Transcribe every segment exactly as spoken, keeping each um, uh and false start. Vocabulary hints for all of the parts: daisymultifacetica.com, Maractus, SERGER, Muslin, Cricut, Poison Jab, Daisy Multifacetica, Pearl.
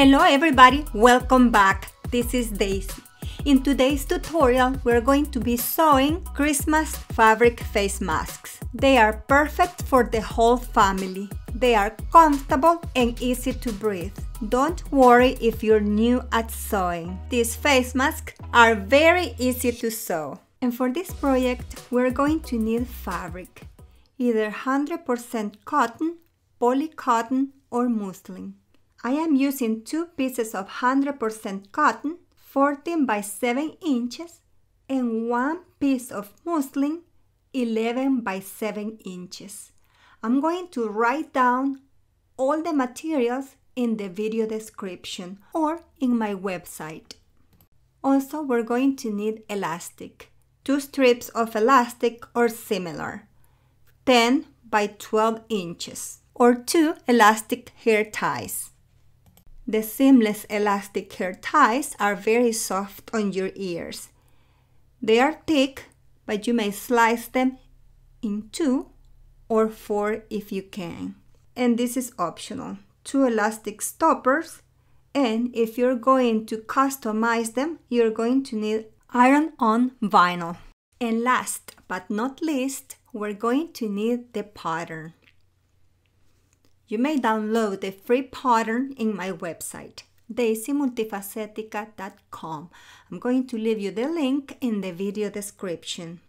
Hello everybody, welcome back. This is Daisy. In today's tutorial we're going to be sewing Christmas fabric face masks. They are perfect for the whole family. They are comfortable and easy to breathe. Don't worry if you're new at sewing. These face masks are very easy to sew. And for this project we're going to need fabric, either one hundred percent cotton, poly cotton or muslin. I am using two pieces of one hundred percent cotton, fourteen by seven inches, and one piece of muslin, eleven by seven inches. I'm going to write down all the materials in the video description or in my website. Also, we're going to need elastic, two strips of elastic or similar, ten by twelve inches, or two elastic hair ties. The seamless elastic hair ties are very soft on your ears. They are thick, but you may slice them in two or four if you can. And this is optional. Two elastic stoppers, and if you're going to customize them, you're going to need iron-on vinyl. And last but not least, we're going to need the pattern. You may download the free pattern in my website, daisy multifacetica dot com. I'm going to leave you the link in the video description.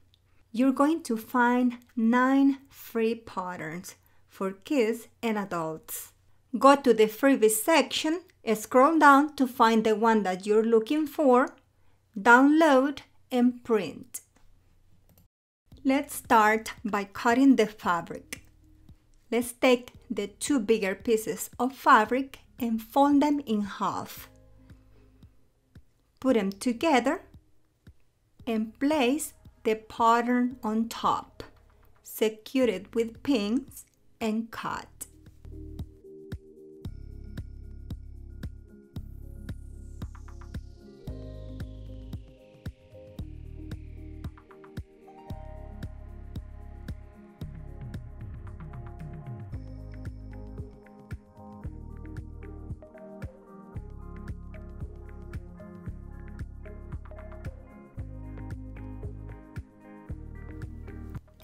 You're going to find nine free patterns for kids and adults. Go to the freebies section, scroll down to find the one that you're looking for, download and print. Let's start by cutting the fabric. Let's take the two bigger pieces of fabric and fold them in half. Put them together and place the pattern on top. Secure it with pins and cut.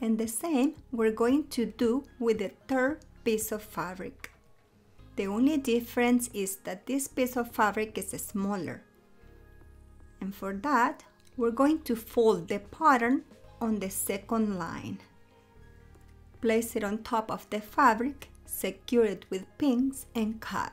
And the same we're going to do with the third piece of fabric. The only difference is that this piece of fabric is smaller. And for that, we're going to fold the pattern on the second line. Place it on top of the fabric, secure it with pins and cut.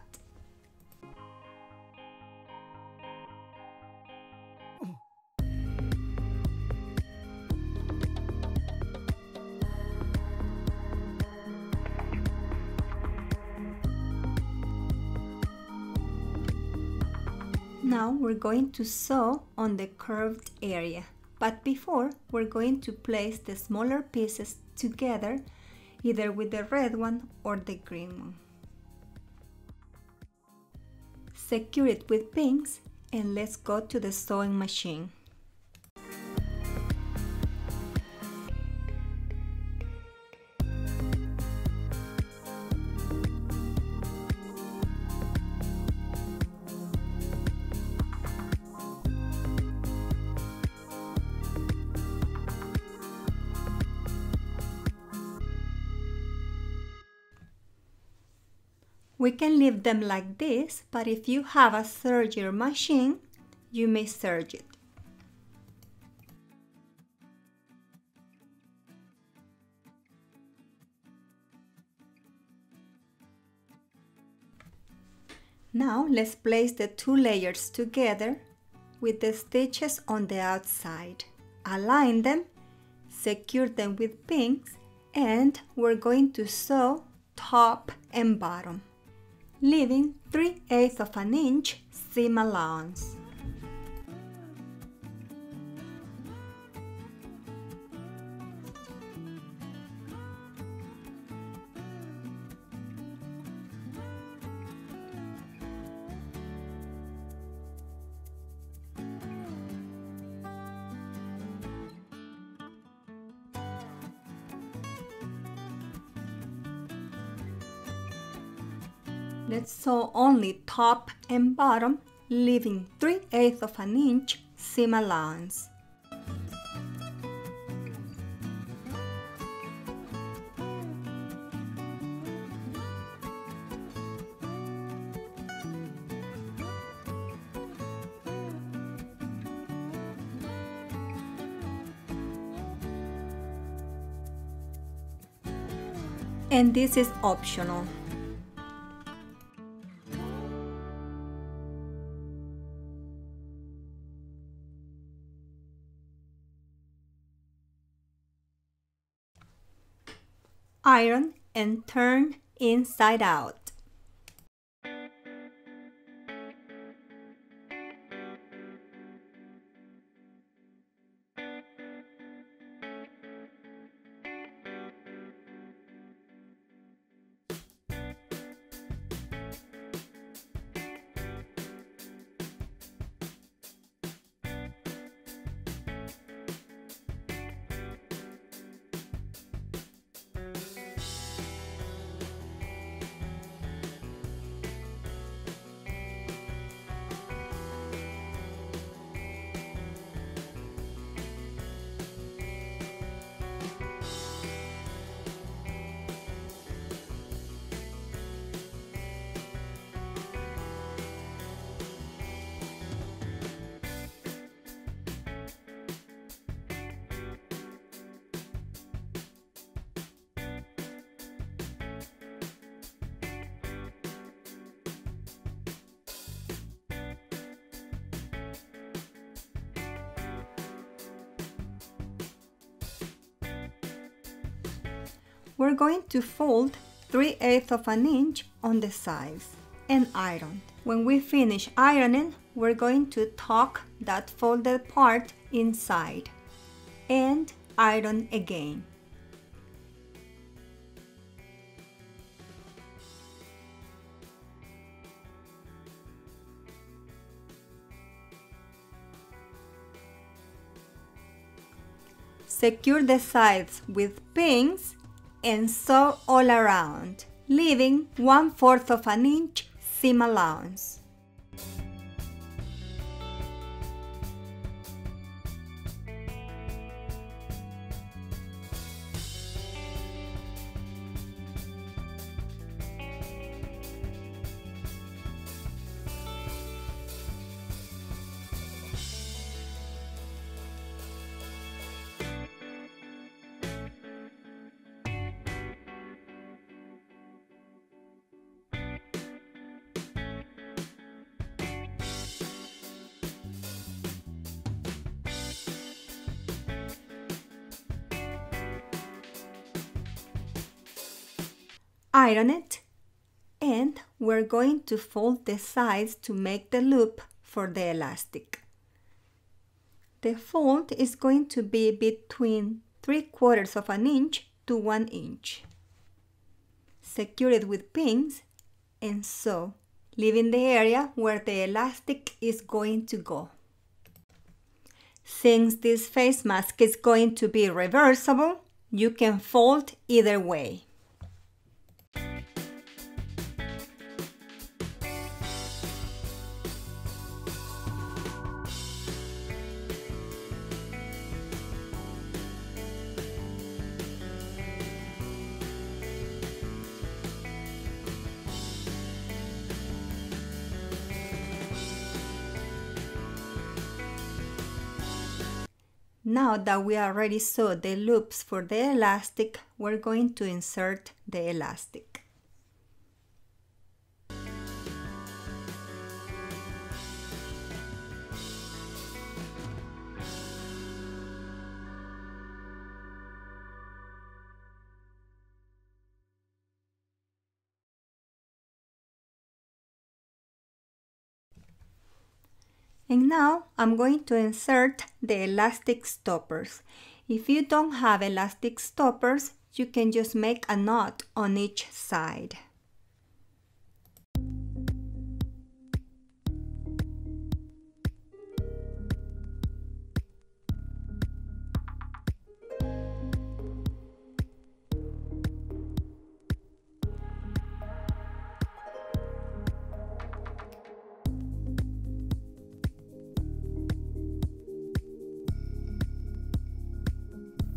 Now we're going to sew on the curved area, but before we're going to place the smaller pieces together, either with the red one or the green one. Secure it with pins and let's go to the sewing machine. We can leave them like this, but if you have a serger machine, you may serge it. Now let's place the two layers together with the stitches on the outside. Align them, secure them with pins, and we're going to sew top and bottom, leaving three eighths of an inch seam allowance. Let's sew only top and bottom, leaving three eighths of an inch seam allowance. And this is optional. Iron and turn inside out. We're going to fold three eighths of an inch on the sides and iron. When we finish ironing, we're going to tuck that folded part inside and iron again. Secure the sides with pins and sew all around, leaving one fourth of an inch seam allowance. Iron it, and we're going to fold the sides to make the loop for the elastic. The fold is going to be between three quarters of an inch to one inch. Secure it with pins and sew, leaving the area where the elastic is going to go. Since this face mask is going to be reversible, you can fold either way. Now that we already sewed the loops for the elastic, we're going to insert the elastic. And now I'm going to insert the elastic stoppers. If you don't have elastic stoppers, you can just make a knot on each side.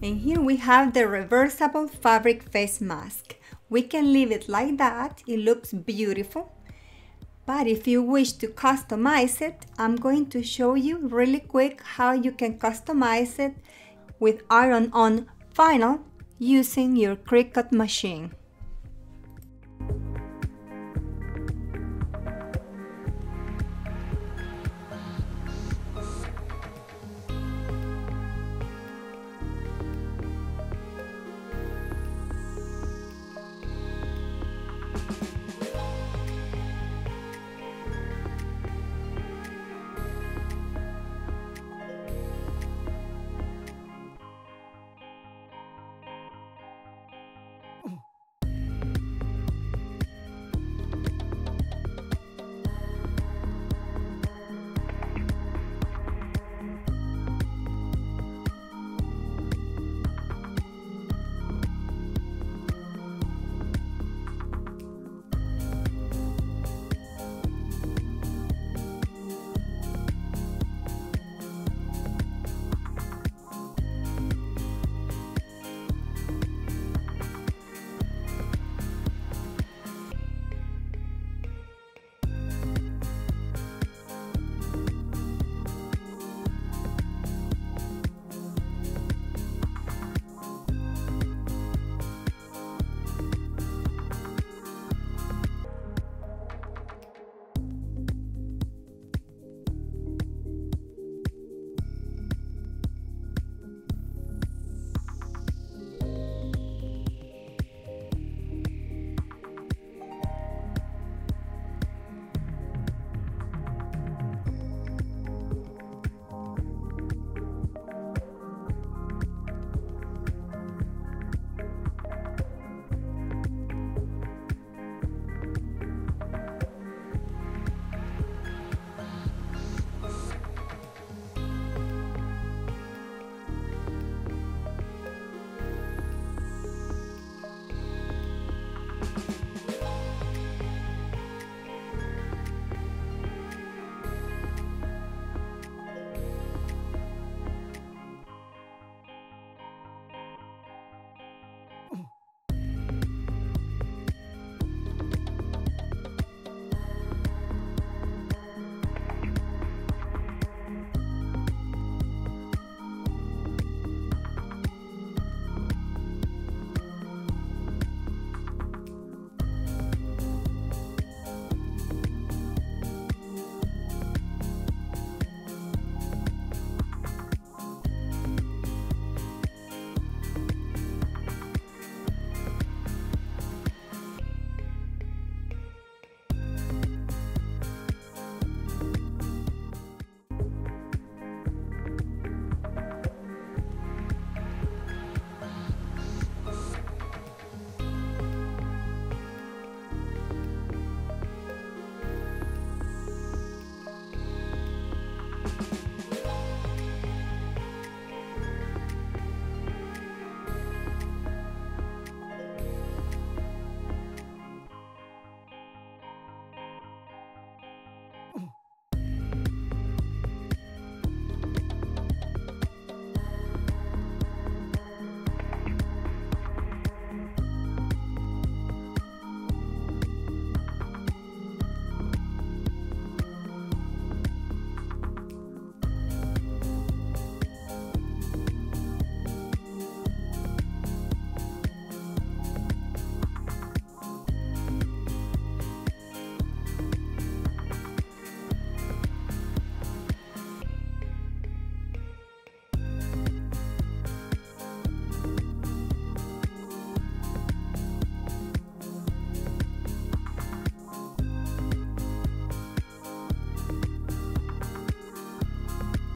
And here we have the reversible fabric face mask. We can leave it like that, it looks beautiful. But if you wish to customize it, I'm going to show you really quick how you can customize it with iron-on vinyl using your Cricut machine.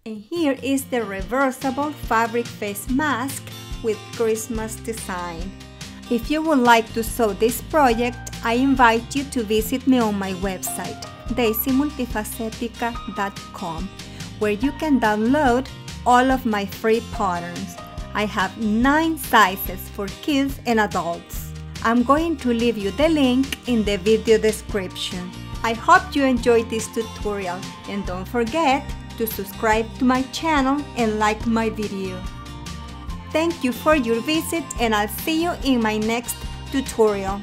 And here is the reversible fabric face mask with Christmas design. If you would like to sew this project, I invite you to visit me on my website, daisy multifacetica dot com, where you can download all of my free patterns. I have nine sizes for kids and adults. I'm going to leave you the link in the video description. I hope you enjoyed this tutorial, and don't forget to subscribe to my channel and like my video. Thank you for your visit, and I'll see you in my next tutorial.